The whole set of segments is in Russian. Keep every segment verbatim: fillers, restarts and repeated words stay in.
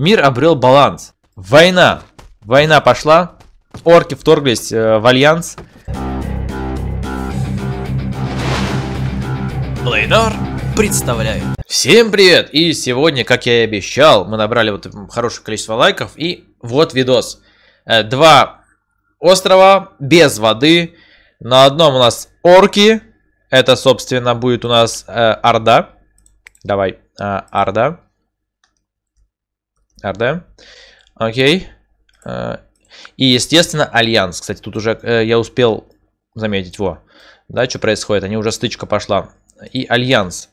Мир обрел баланс. Война. Война пошла. Орки вторглись э, в альянс. Блейнар представляет. Всем привет! И сегодня, как я и обещал, мы набрали вот хорошее количество лайков. И вот видос. Э, два острова без воды. На одном у нас орки. Это, собственно, будет у нас э, орда. Давай, э, орда. Орда. Окей. Э, и, естественно, альянс. Кстати, тут уже э, я успел заметить. Во. Да, что происходит? Они уже стычка пошла. И альянс.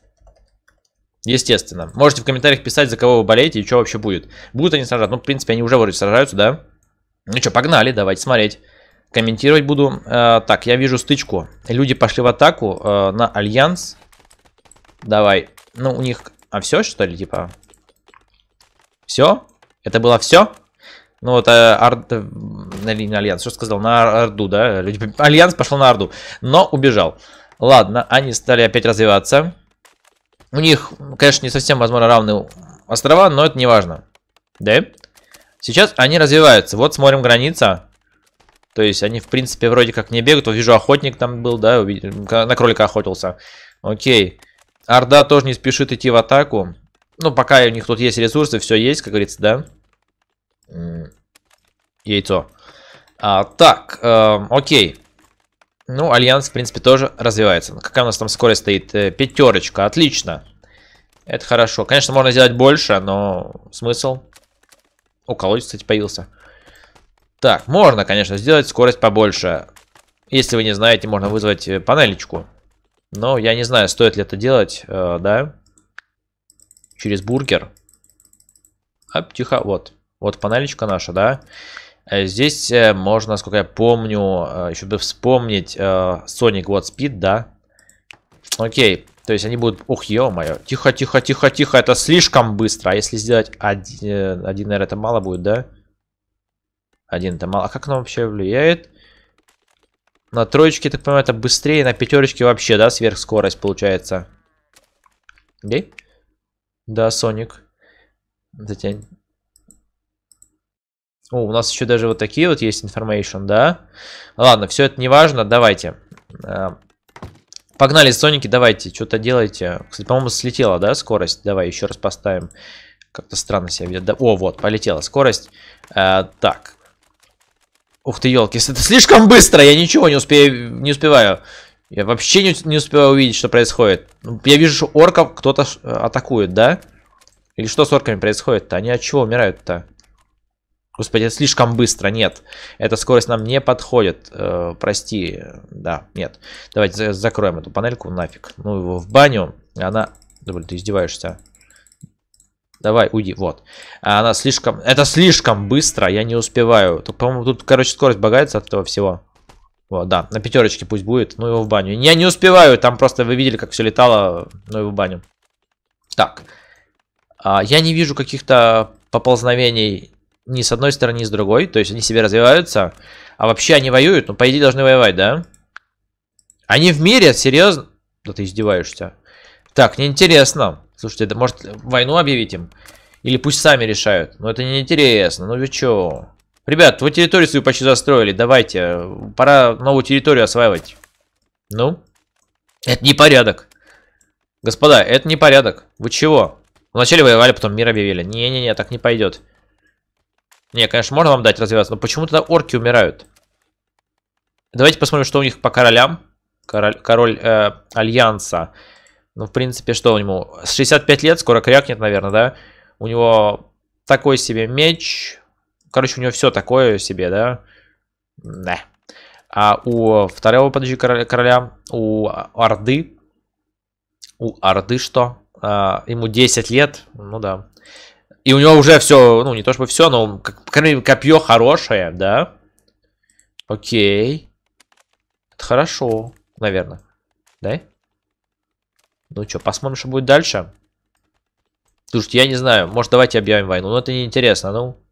Естественно. Можете в комментариях писать, за кого вы болеете и что вообще будет. Будут они сражаться? Ну, в принципе, они уже вроде сражаются, да? Ну что, погнали, давайте смотреть. Комментировать буду. Э, так, я вижу стычку. Люди пошли в атаку э, на альянс. Давай. Ну, у них... А все, что ли, типа? Все? Это было все? Ну, вот э, ар... на альянс. Что сказал? На орду, да? Люди... Альянс пошел на орду, но убежал. Ладно, они стали опять развиваться. У них, конечно, не совсем, возможно, равные острова, но это не важно. Да? Сейчас они развиваются. Вот, смотрим, граница. То есть они, в принципе, вроде как не бегают. Вот вижу, охотник там был, да, на кролика охотился. Окей. Орда тоже не спешит идти в атаку. Ну, пока у них тут есть ресурсы, все есть, как говорится, да. Яйцо. А, так, э, окей. Ну, альянс, в принципе, тоже развивается. Какая у нас там скорость стоит? Пятерочка, отлично. Это хорошо. Конечно, можно сделать больше, но смысл. О, колодец, кстати, появился. Так, можно, конечно, сделать скорость побольше. Если вы не знаете, можно вызвать панелечку. Но я не знаю, стоит ли это делать, э, да? Через бургер. Оп, тихо, вот. Вот панелечка наша, да? Здесь можно, насколько я помню, еще бы вспомнить, э, Соник вот спид, да? Окей, то есть они будут... Ух, ё-моё. Тихо, тихо, тихо, тихо, это слишком быстро. А если сделать один, один, наверное, это мало будет, да? Один-то мало. А как оно вообще влияет? На троечке, так понимаю, это быстрее. На пятерочке вообще, да, сверхскорость получается. Где? Okay. Да, Соник. Затянь. О, у нас еще даже вот такие вот есть информейшн, да? Ладно, все это не важно. Давайте. Погнали, Соники, давайте. Что-то делайте. Кстати, по-моему, слетела, да, скорость? Давай еще раз поставим. Как-то странно себя ведет. Да? О, вот, полетела скорость. А, так. Ух ты, елки, это слишком быстро, я ничего не успею, не успеваю. Я вообще не, не успеваю увидеть, что происходит. Я вижу, что орков кто-то атакует, да? Или что с орками происходит-то? Они от чего умирают-то? Господи, это слишком быстро, нет. Эта скорость нам не подходит, э, прости, да, нет. Давайте закроем эту панельку, нафиг. Ну его в баню, она... Да, блин, ты издеваешься. Давай, уйди, вот. Она слишком... Это слишком быстро, я не успеваю. Тут, по-моему, тут, короче, скорость багается от этого всего. Вот, да, на пятерочке пусть будет, ну его в баню. Я не успеваю, там просто вы видели, как все летало, ну его в баню. Так. А, я не вижу каких-то поползновений ни с одной стороны, ни с другой. То есть они себе развиваются. А вообще они воюют, ну, по идее, должны воевать, да? Они в мире, серьезно? Да ты издеваешься. Так, неинтересно. Слушайте, это может войну объявить им? Или пусть сами решают. Но это неинтересно. Ну вы чё? Ребят, вы территорию свою почти застроили. Давайте. Пора новую территорию осваивать. Ну? Это непорядок. Господа, это непорядок. Вы чего? Вначале воевали, потом мир объявили. Не-не-не, так не пойдет. Не, конечно, можно вам дать развиваться. Но почему тогда орки умирают? Давайте посмотрим, что у них по королям. Король, король э, альянса. Ну, в принципе, что у него? шестьдесят пять лет, скоро крякнет, наверное, да? У него такой себе меч. Короче, у него все такое себе, да? Да. А у второго, подожди, короля, у Орды. У Орды что? А, ему десять лет, ну да. И у него уже все, ну, не то чтобы все, но копье хорошее, да? Окей. Это хорошо, наверное. Да? Ну что, посмотрим, что будет дальше. Слушайте, я не знаю. Может, давайте объявим войну. Но это неинтересно. Ну,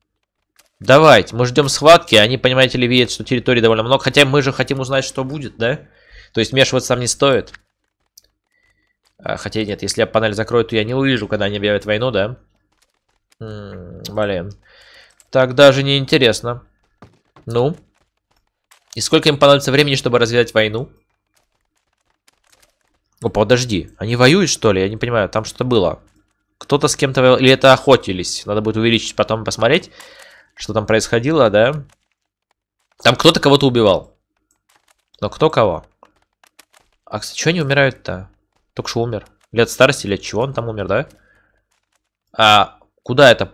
давайте. Мы ждем схватки. Они, понимаете ли, видят, что территории довольно много. Хотя мы же хотим узнать, что будет, да? То есть вмешиваться там не стоит. Хотя нет, если я панель закрою, то я не увижу, когда они объявят войну, да? М-м, блин. Так даже не интересно. Ну. И сколько им понадобится времени, чтобы развязать войну? О, подожди. Они воюют, что ли? Я не понимаю. Там что-то было. Кто-то с кем-то воевал. Или это охотились? Надо будет увеличить, потом посмотреть, что там происходило, да? Там кто-то кого-то убивал. Но кто кого? А, кстати, чего они умирают-то? Только что умер. Или от старости, или от чего он там умер, да? А куда это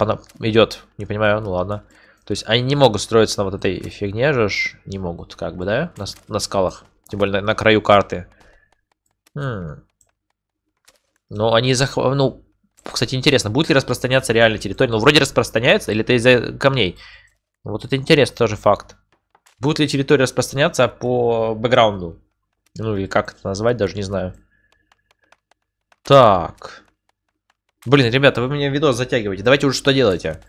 идет? Не понимаю, ну ладно. То есть они не могут строиться на вот этой фигне же. Не могут, как бы, да? На, на скалах. Тем более на, на краю карты. Хм. Ну, они захватывают... Ну, кстати, интересно, будет ли распространяться реальная территория? Ну, вроде распространяется, или это из-за камней? Вот это интересно тоже факт. Будет ли территория распространяться по бэкграунду? Ну, или как это назвать, даже не знаю. Так. Блин, ребята, вы меня видос затягиваете. Давайте уже что делаете.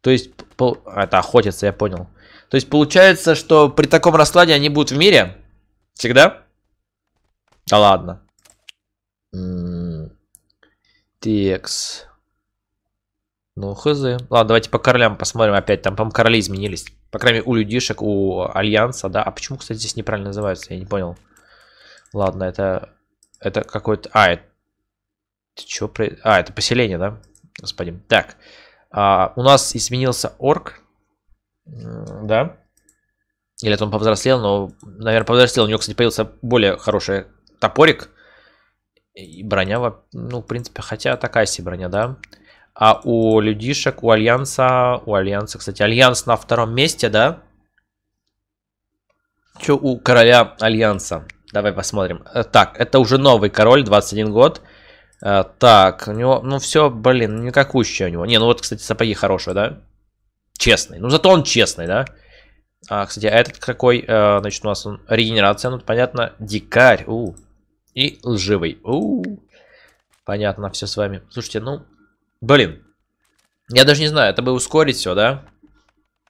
То есть... Пол... А, это охотятся, я понял. То есть получается, что при таком раскладе они будут в мире? Всегда? Да ладно. Текс. Ну, хз. Ладно, давайте по королям посмотрим опять. Там, по-моему, короли изменились. По крайней мере, у людишек, у Альянса, да. А почему, кстати, здесь неправильно называются? Я не понял. Ладно, это... Это какой-то... А, это... Чё про... А, это поселение, да? Господин. Так. А, у нас изменился орк. Да. Или это он повзрослел, но... Наверное, повзрослел. У него, кстати, появился более хороший топорик. И броня... Ну, в принципе, хотя такая себе броня, да. А у людишек, у Альянса, у Альянса, кстати, Альянс на втором месте, да? Что у короля Альянса? Давай посмотрим. Так, это уже новый король, двадцать один год. Так, у него, ну все, блин, никакущее у него. Не, ну вот, кстати, сапоги хорошие, да? Честный, ну зато он честный, да? А, кстати, а этот какой, значит, у нас он, регенерация, ну понятно, дикарь, у, и лживый, у, понятно, все с вами. Слушайте, ну... Блин, я даже не знаю, это бы ускорить все, да?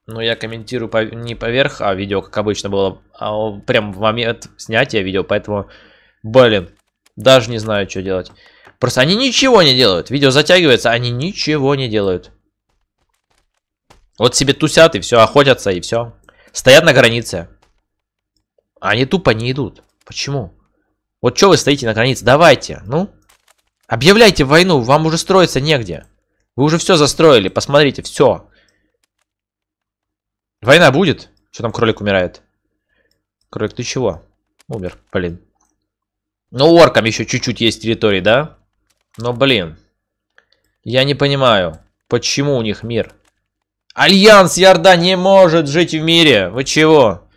Но я комментирую по, не поверх, а видео, как обычно было, а прям в момент снятия видео, поэтому, блин, даже не знаю, что делать. Просто они ничего не делают, видео затягивается, они ничего не делают. Вот себе тусят и все, охотятся и все. Стоят на границе. Они тупо не идут. Почему? Вот что вы стоите на границе? Давайте, ну... Объявляйте войну, вам уже строиться негде. Вы уже все застроили, посмотрите, все. Война будет? Что там кролик умирает? Кролик, ты чего? Умер, блин. Ну, оркам еще чуть-чуть есть территории, да? Но, блин. Я не понимаю, почему у них мир? Альянс Ярда не может жить в мире. Вы чего?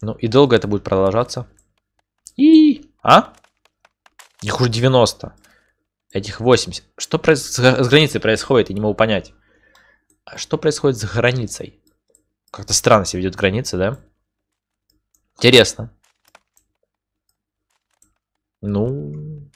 Ну, и долго это будет продолжаться? И... А? Их уже девяносто. Этих восемьдесят. Что с границей происходит? Я не могу понять. А что происходит с границей? Как-то странно себя ведет граница, да? Интересно. Ну...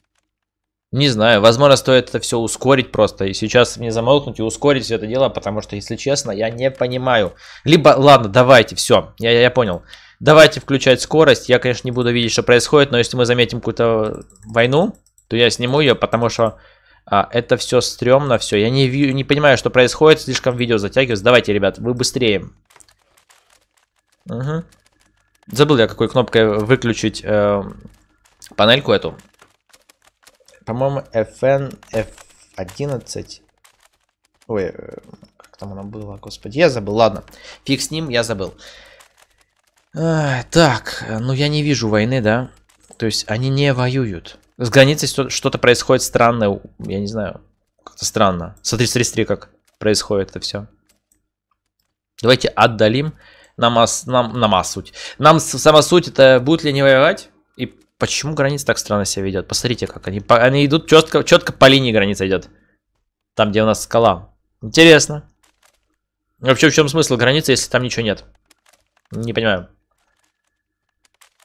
Не знаю. Возможно, стоит это все ускорить просто. И сейчас мне замолкнуть и ускорить все это дело. Потому что, если честно, я не понимаю. Либо... Ладно, давайте. Все. Я, я, я понял. Давайте включать скорость. Я, конечно, не буду видеть, что происходит, но если мы заметим какую-то войну, то я сниму ее, потому что а, это все стрёмно, все. Я не, не понимаю, что происходит, слишком видео затягивается. Давайте, ребят, вы быстрее. Угу. Забыл я, какой кнопкой выключить э, панельку эту. По-моему, эф эн эф одиннадцать. Ой, как там она была, господи, я забыл. Ладно, фиг с ним, я забыл. А, так, ну я не вижу войны, да? То есть они не воюют. С границей что-то происходит странное, я не знаю, как-то странно. Смотри, смотри, смотри, как происходит это все. Давайте отдалим нам, нам, нам суть. Нам сама суть, это будут ли они воевать? И почему граница так странно себя ведет? Посмотрите, как они, они идут, четко, четко по линии граница идет. Там, где у нас скала. Интересно. Вообще, в чем смысл границы, если там ничего нет? Не понимаю.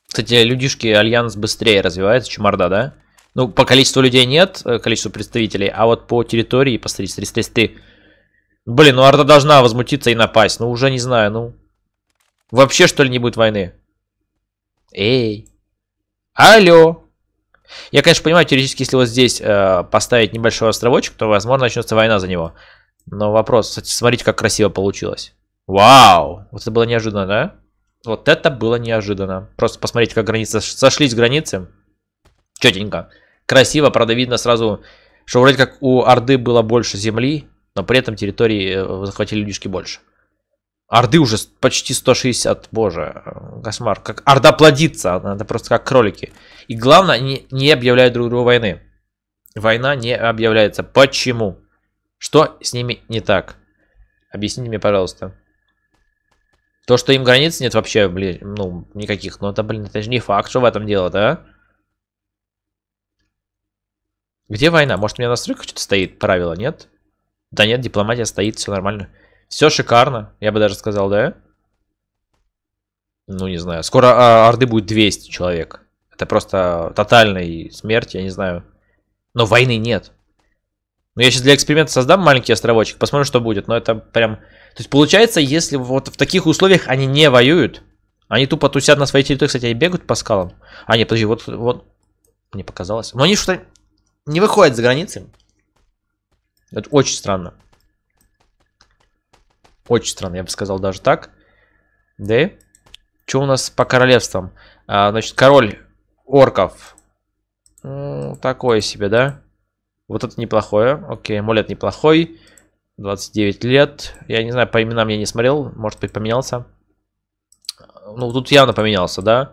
Кстати, людишки, Альянс быстрее развивается, чем Орда, да? Ну, по количеству людей нет, количеству представителей, а вот по территории, посмотрите, тридцать три. Блин, ну Орда должна возмутиться и напасть, ну уже не знаю, ну... Вообще, что ли, не будет войны? Эй! Алло! Я, конечно, понимаю, теоретически, если вот здесь э, поставить небольшой островочек, то, возможно, начнется война за него. Но вопрос, кстати, смотрите, как красиво получилось. Вау! Вот это было неожиданно, да? Вот это было неожиданно. Просто посмотрите, как границы сошлись, границы. Четенько. Красиво, правда, видно сразу, что вроде как у Орды было больше земли, но при этом территории захватили людишки больше. Орды уже почти сто шестьдесят, боже, кошмар. Как Орда плодится, это просто как кролики. И главное, они не объявляют друг другу войны. Война не объявляется. Почему? Что с ними не так? Объясните мне, пожалуйста. То, что им границ нет вообще, блин, ну, никаких. Но это, блин, это же не факт, что в этом дело, да? Где война? Может, у меня на настройках что-то стоит? Правило, нет? Да нет, дипломатия стоит, все нормально. Все шикарно, я бы даже сказал, да? Ну, не знаю. Скоро Орды будет двести человек. Это просто тотальная смерть, я не знаю. Но войны нет. Но я сейчас для эксперимента создам маленький островочек, посмотрим, что будет. Но это прям... То есть, получается, если вот в таких условиях они не воюют, они тупо тусят на своей территории, кстати, они бегают по скалам. А, нет, подожди, вот... вот... Мне показалось. Но они что-то не выходят за границы. Это очень странно. Очень странно, я бы сказал даже так. Да? Что у нас по королевствам? А, значит, король орков. Ну, такое себе, да? Вот это неплохое. Окей, амулет неплохой. двадцать девять лет. Я не знаю, по именам я не смотрел. Может быть, поменялся. Ну, тут явно поменялся, да?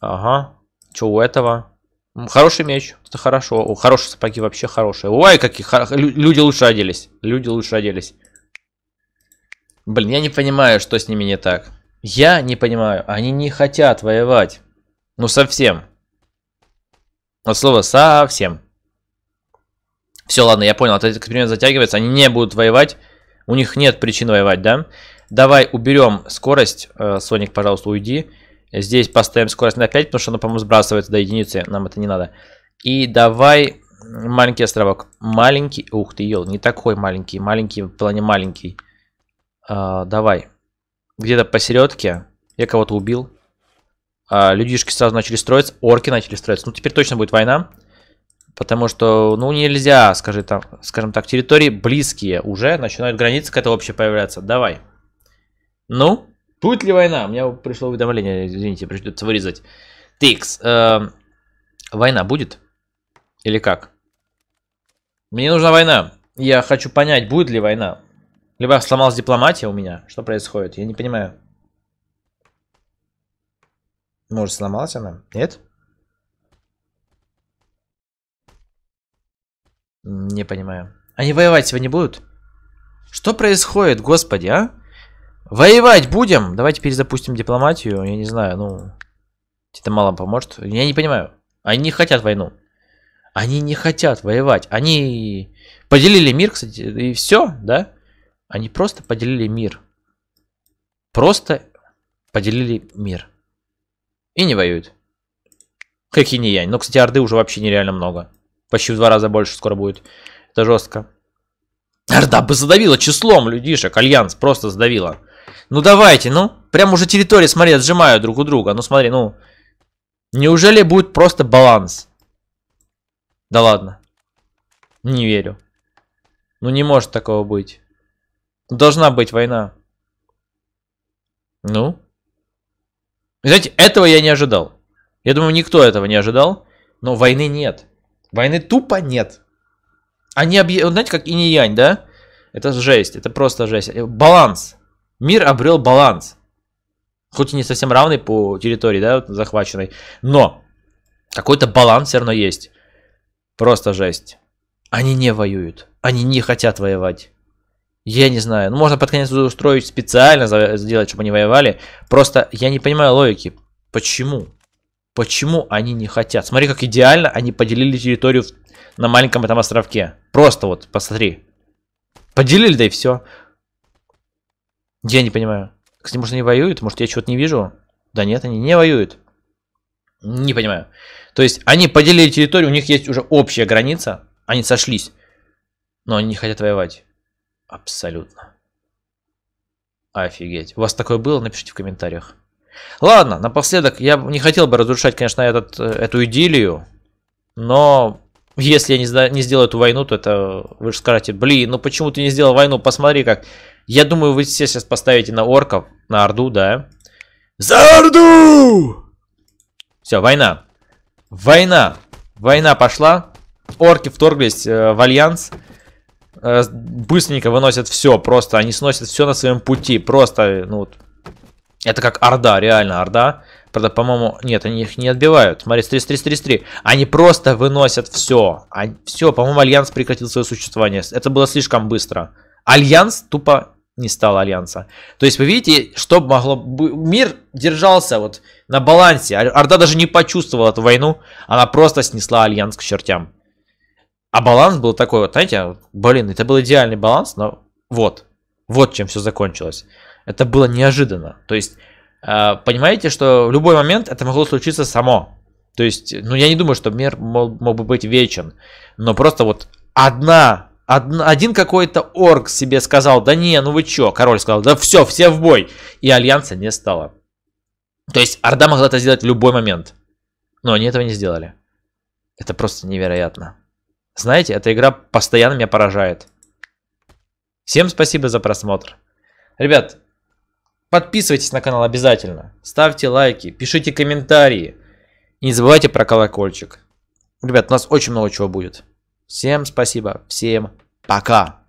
Ага. Что у этого? Хороший меч. Это хорошо. О, хорошие сапоги вообще хорошие. Ой, какие хор... люди лучше оделись. Люди лучше оделись. Блин, я не понимаю, что с ними не так. Я не понимаю. Они не хотят воевать. Ну, совсем. От слова совсем. Все, ладно, я понял. Этот эксперимент затягивается. Они не будут воевать. У них нет причин воевать, да? Давай уберем скорость. Соник, пожалуйста, уйди. Здесь поставим скорость на пять, потому что она, по-моему, сбрасывается до единицы. Нам это не надо. И давай маленький островок. Маленький. Ух ты, ел, не такой маленький. Маленький в плане маленький. Uh, давай. Где-то посередке. Я кого-то убил. Uh, людишки сразу начали строиться. Орки начали строиться. Ну, теперь точно будет война. Потому что, ну, нельзя, скажи, там, скажем так, территории близкие уже. Начинают границы какая-то вообще появляться. Давай. Ну, будет ли война? У меня пришло уведомление. Извините, придется вырезать. Тикс. Uh, война будет? Или как? Мне нужна война. Я хочу понять, будет ли война. Либо сломалась дипломатия у меня. Что происходит? Я не понимаю. Может, сломалась она? Нет? Не понимаю. Они воевать сегодня будут? Что происходит, господи, а? Воевать будем? Давайте перезапустим дипломатию. Я не знаю, ну... Это мало поможет. Я не понимаю. Они не хотят войну. Они не хотят воевать. Они поделили мир, кстати, и все, да? Они просто поделили мир. Просто поделили мир. И не воюют. Какие не я. Но, кстати, Орды уже вообще нереально много. Почти в два раза больше скоро будет. Это жестко. Орда бы задавила числом людишек. Альянс просто задавила. Ну давайте, ну. Прям уже территории, смотри, отжимают друг у друга. Ну смотри, ну. Неужели будет просто баланс? Да ладно. Не верю. Ну не может такого быть. Должна быть война. Ну? Знаете, этого я не ожидал. Я думаю, никто этого не ожидал. Но войны нет. Войны тупо нет. Они объ... Знаете, как инь-янь, да? Это жесть. Это просто жесть. Баланс. Мир обрел баланс. Хоть и не совсем равный по территории, да, захваченной. Но какой-то баланс все равно есть. Просто жесть. Они не воюют. Они не хотят воевать. Я не знаю. Ну, можно под конец устроить специально, сделать, чтобы они воевали. Просто я не понимаю логики. Почему? Почему они не хотят? Смотри, как идеально они поделили территорию на маленьком этом островке. Просто вот, посмотри. Поделили, да и все. Я не понимаю. Кстати, может, они воюют? Может, я чего-то не вижу? Да нет, они не воюют. Не понимаю. То есть, они поделили территорию, у них есть уже общая граница. Они сошлись. Но они не хотят воевать. Абсолютно. Офигеть. У вас такое было? Напишите в комментариях. Ладно, напоследок, я не хотел бы разрушать, конечно, этот, эту идиллию. Но если я не, не сделаю эту войну, то это вы же скажете: блин, ну почему ты не сделал войну? Посмотри как. Я думаю, вы все сейчас поставите на орков, на орду, да. За орду! Все, война. Война. Война пошла. Орки вторглись э, в альянс. Э, быстренько выносят все. Просто они сносят все на своем пути. Просто, ну вот. Это как орда, реально орда. Правда, по-моему, нет, они их не отбивают. Смотри, тридцать три тридцать три. Они просто выносят все. Они... Все, по-моему, альянс прекратил свое существование. Это было слишком быстро. Альянс тупо не стал альянса. То есть вы видите, что могло бы... Мир держался вот на балансе. Орда даже не почувствовала эту войну. Она просто снесла альянс к чертям. А баланс был такой вот, знаете, блин, это был идеальный баланс, но вот. Вот чем все закончилось. Это было неожиданно. То есть, понимаете, что в любой момент это могло случиться само. То есть, ну я не думаю, что мир мог, мог бы быть вечен. Но просто вот одна... Один какой-то орк себе сказал: да не, ну вы чё? Король сказал: да все, все в бой. И альянса не стало. То есть орда могла это сделать в любой момент. Но они этого не сделали. Это просто невероятно. Знаете, эта игра постоянно меня поражает. Всем спасибо за просмотр. Ребят, подписывайтесь на канал обязательно. Ставьте лайки, пишите комментарии. И не забывайте про колокольчик. Ребят, у нас очень много чего будет. Всем спасибо, всем пока!